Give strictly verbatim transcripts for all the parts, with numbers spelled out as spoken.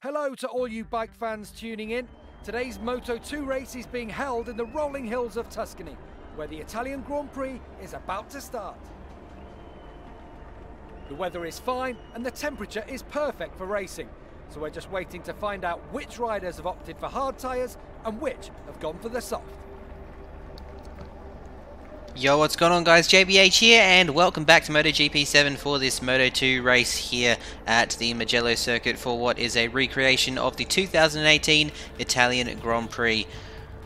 Hello to all you bike fans tuning in. Today's Moto two race is being held in the rolling hills of Tuscany, where the Italian Grand Prix is about to start. The weather is fine and the temperature is perfect for racing, so we're just waiting to find out which riders have opted for hard tyres and which have gone for the soft. Yo, what's going on guys, J B H here and welcome back to MotoGP seven for this Moto two race here at the Mugello Circuit for what is a recreation of the two thousand eighteen Italian Grand Prix.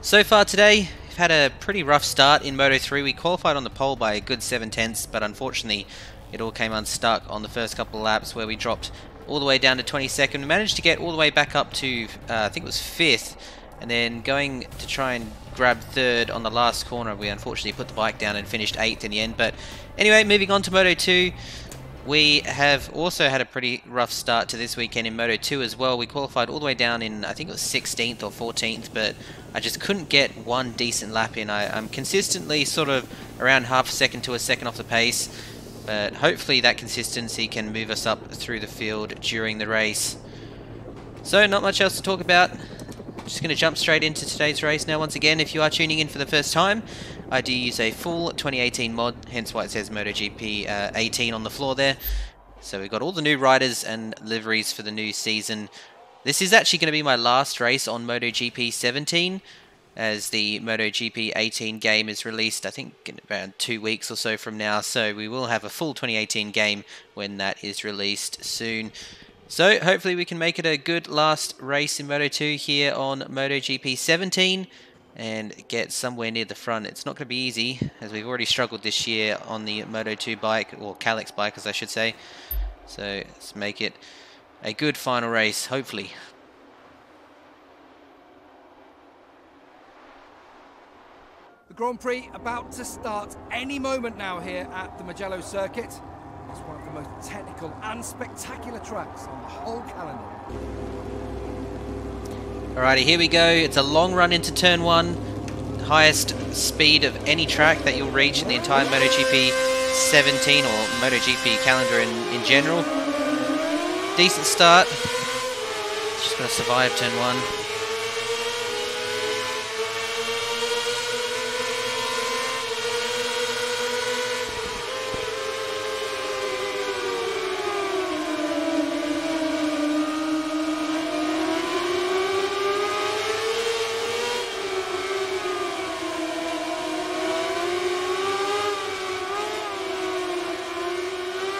So far today, we've had a pretty rough start in Moto three. We qualified on the pole by a good seven tenths, but unfortunately it all came unstuck on the first couple of laps where we dropped all the way down to twenty-second. We managed to get all the way back up to, uh, I think it was fifth, and then going to try and grab third on the last corner, we unfortunately put the bike down and finished eighth in the end. But anyway, moving on to Moto two, we have also had a pretty rough start to this weekend in Moto two as well. We qualified all the way down in, I think it was sixteenth or fourteenth, but I just couldn't get one decent lap in. I, I'm consistently sort of around half a second to a second off the pace, but hopefully that consistency can move us up through the field during the race. So not much else to talk about. I'm just going to jump straight into today's race now. Once again, if you are tuning in for the first time, I do use a full twenty eighteen mod, hence why it says MotoGP eighteen on the floor there. So we've got all the new riders and liveries for the new season. This is actually going to be my last race on MotoGP seventeen, as the MotoGP eighteen game is released, I think, in around two weeks or so from now. So we will have a full twenty eighteen game when that is released soon. So hopefully we can make it a good last race in Moto two here on MotoGP seventeen and get somewhere near the front. It's not going to be easy, as we've already struggled this year on the Moto two bike, or Kalex bike as I should say. So let's make it a good final race, hopefully. The Grand Prix about to start any moment now here at the Mugello Circuit. It's one of the most technical and spectacular tracks on the whole calendar. Alrighty, here we go. It's a long run into turn one. Highest speed of any track that you'll reach in the entire MotoGP seventeen or MotoGP calendar in, in general. Decent start. Just going to survive turn one.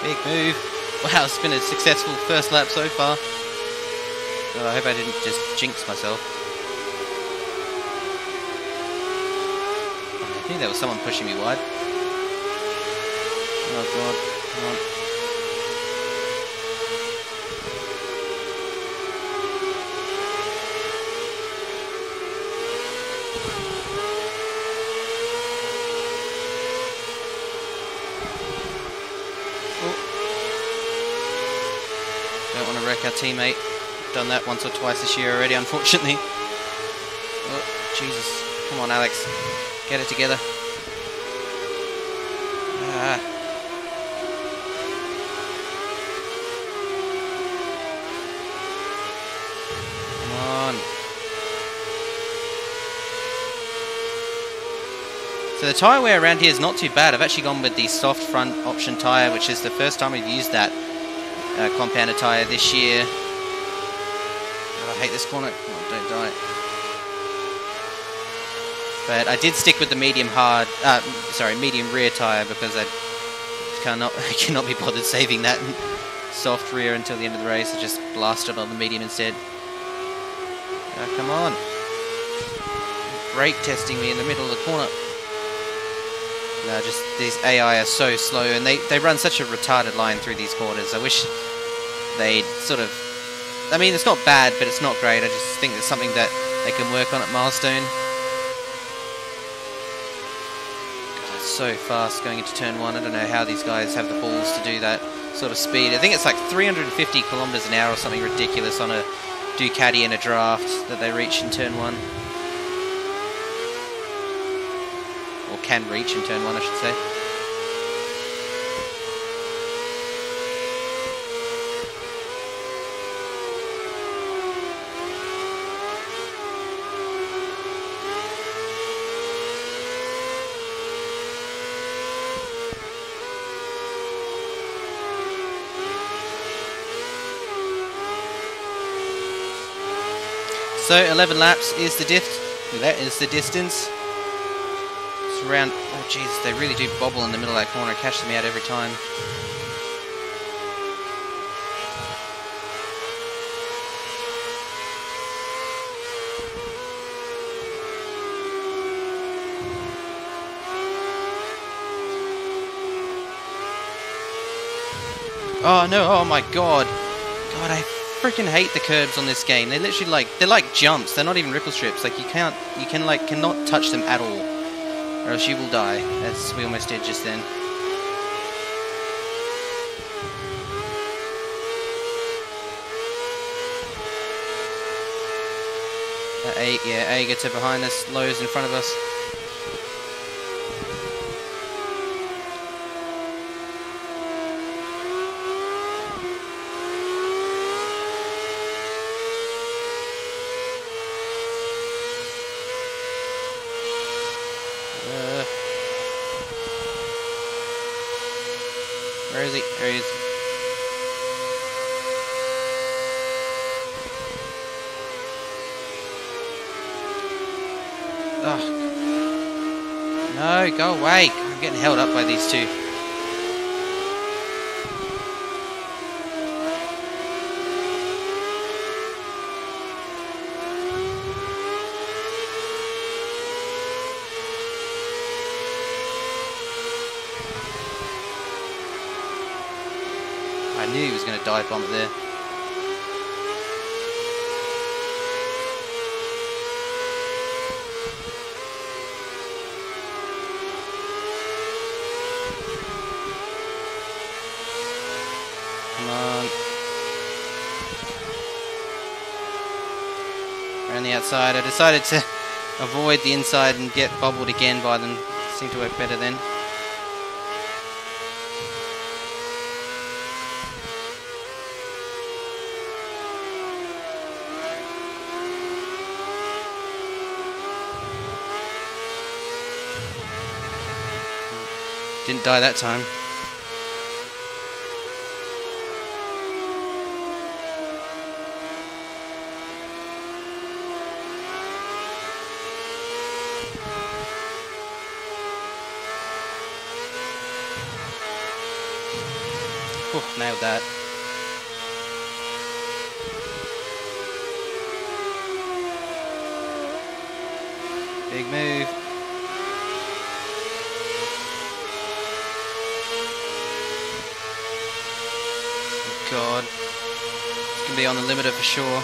Big move. Wow, it's been a successful first lap so far. Oh, I hope I didn't just jinx myself. I think there was someone pushing me wide. Oh god, come on. Our teammate, done that once or twice this year already, unfortunately. Oh, Jesus, come on Alex, get it together. Ah. Come on. So the tyre wear around here is not too bad. I've actually gone with the soft front option tyre, which is the first time we've used that. Uh, compounder tyre this year. Oh, I hate this corner. Oh, don't die. But I did stick with the medium hard, uh, sorry, medium rear tyre because I cannot, I cannot be bothered saving that soft rear until the end of the race. I just blasted on the medium instead. Oh, come on! Brake testing me in the middle of the corner. No, just these A I are so slow, and they, they run such a retarded line through these corners. I wish they'd sort of... I mean, it's not bad, but it's not great. I just think it's something that they can work on at Milestone. God, it's so fast going into turn one. I don't know how these guys have the balls to do that sort of speed. I think it's like three hundred fifty kilometers an hour or something ridiculous on a Ducati in a draft that they reach in turn one. Or can reach in turn one, I should say. So eleven laps is the diff. That is the distance. It's around. Oh jeez, they really do bobble in the middle of that corner. Catch them out every time. Oh no, oh my god. God, I freaking hate the curbs on this game. They literally like, they're like jumps, they're not even ripple strips. Like you can't, you can like, cannot touch them at all. Or else you will die, as we almost did just then. Uh, A, yeah, A gets her behind us, Lowe's in front of us. Where is he? There he is. Ugh. No, go away. I'm getting held up by these two. I knew he was going to dive bomb it there. Come on. Around the outside. I decided to avoid the inside and get bobbled again by them. Seemed to work better then. Didn't die that time. Ooh, nailed that. Big move. God, it's gonna be on the limiter for sure.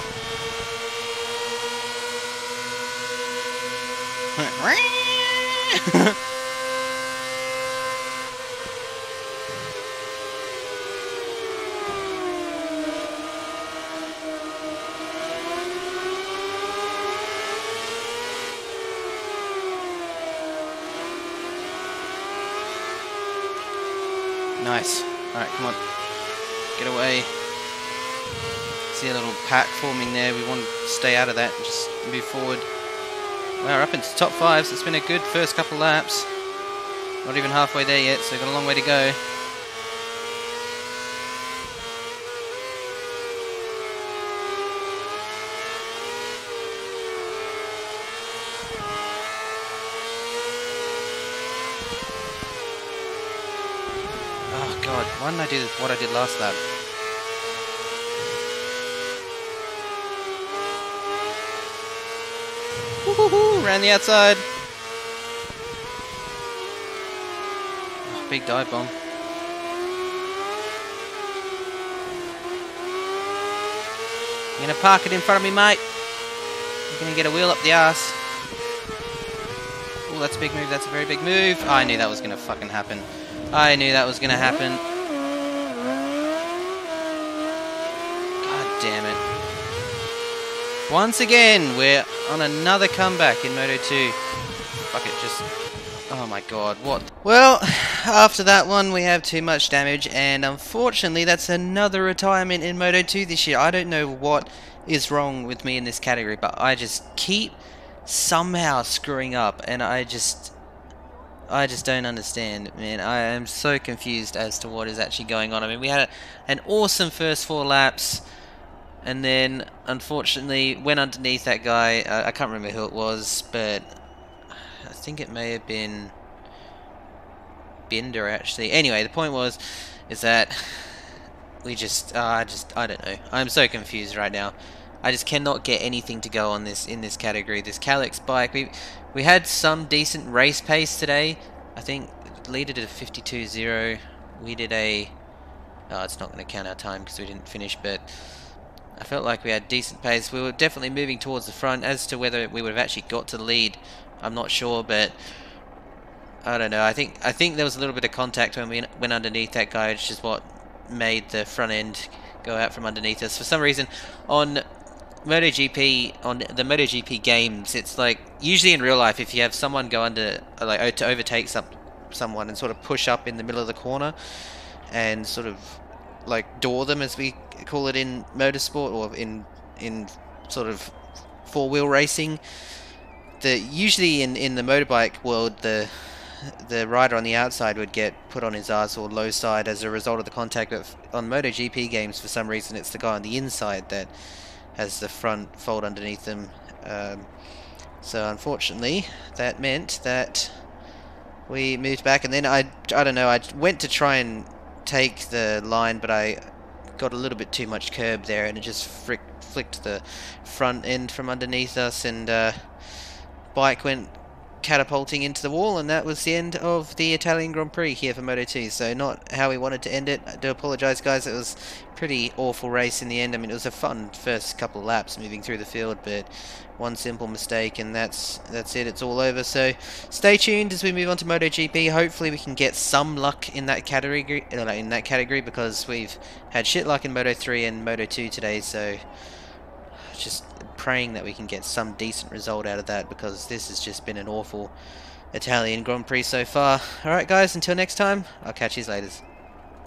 Nice. All right, come on. Get away. See a little pack forming there. We want to stay out of that and just move forward. We're up into the top five, so it's been a good first couple laps. Not even halfway there yet, so we've got a long way to go. God, why didn't I do what I did last lap? Woohoo! Around the outside! Oh, big dive bomb. You're gonna park it in front of me, mate! You're gonna get a wheel up the ass. Oh, that's a big move, that's a very big move. Oh, I knew that was gonna fucking happen. I knew that was going to happen. God damn it. Once again, we're on another comeback in Moto two. Fuck it, just... Oh my god, what? Well, after that one, we have too much damage, and unfortunately, that's another retirement in Moto two this year. I don't know what is wrong with me in this category, but I just keep somehow screwing up, and I just... I just don't understand, man. I am so confused as to what is actually going on. I mean, we had a, an awesome first four laps, and then unfortunately went underneath that guy. uh, I can't remember who it was, but I think it may have been Binder actually. Anyway, the point was is that we just uh, just I don't know, I'm so confused right now. I just cannot get anything to go on this in this category. This Kalex bike, we we had some decent race pace today. I think the leader did a fifty-two zero. We did a oh, it's not going to count our time because we didn't finish, but I felt like we had decent pace. We were definitely moving towards the front. As to whether we would have actually got to the lead, I'm not sure, but I don't know. I think I think there was a little bit of contact when we went underneath that guy, which is what made the front end go out from underneath us. For some reason, on MotoGP, on the MotoGP games, it's like usually in real life, if you have someone go under, like to overtake some someone and sort of push up in the middle of the corner and sort of like door them, as we call it in motorsport, or in in sort of four-wheel racing. The usually in in the motorbike world, the the rider on the outside would get put on his arse or low side as a result of the contact. But on MotoGP games, for some reason, it's the guy on the inside that has the front fold underneath them. Um, so unfortunately, that meant that we moved back, and then I I don't know. I went to try and take the line, but I got a little bit too much curb there, and it just frick, flicked the front end from underneath us, and uh, bike went catapulting into the wall, and that was the end of the Italian Grand Prix here for Moto two. So not how we wanted to end it. I do apologise, guys. It was a pretty awful race in the end. I mean, it was a fun first couple of laps moving through the field, but one simple mistake and that's that's it. It's all over. So stay tuned as we move on to MotoGP. Hopefully we can get some luck in that category, in that category, because we've had shit luck in Moto three and Moto two today. So just praying that we can get some decent result out of that, because this has just been an awful Italian Grand Prix so far. Alright guys, until next time, I'll catch you later.